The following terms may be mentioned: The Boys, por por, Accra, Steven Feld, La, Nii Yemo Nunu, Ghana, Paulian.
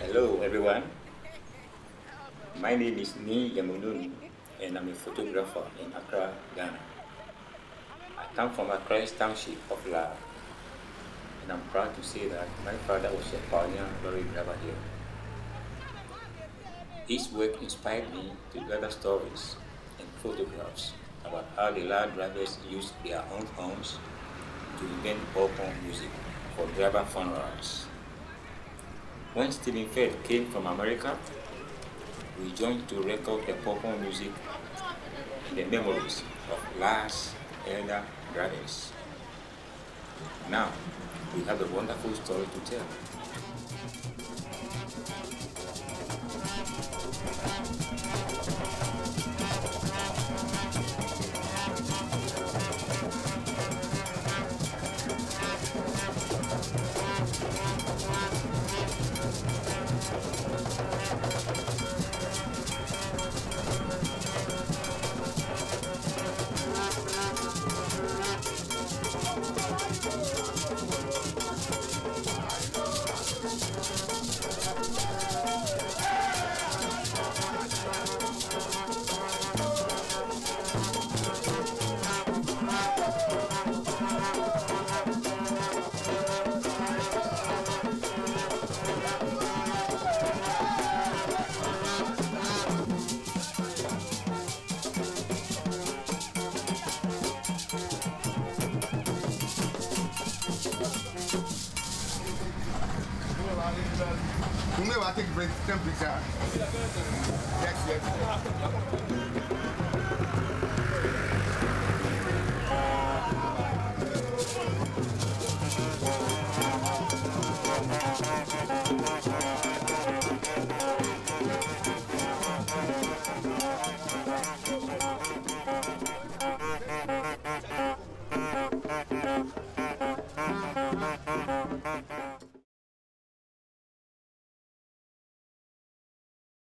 Hello everyone, my name is Nii Yemo Nunu and I'm a photographer in Accra, Ghana. I come from Accra's township of La, and I'm proud to say that my father was a Paulian lorry driver here. His work inspired me to gather stories and photographs about how the La drivers used their own homes to invent por por music for driver funerals. When Steven Feld came from America, we joined to record the por por music and the memories of La's elder brothers. Now, we have a wonderful story to tell. I take break temperature. Yes.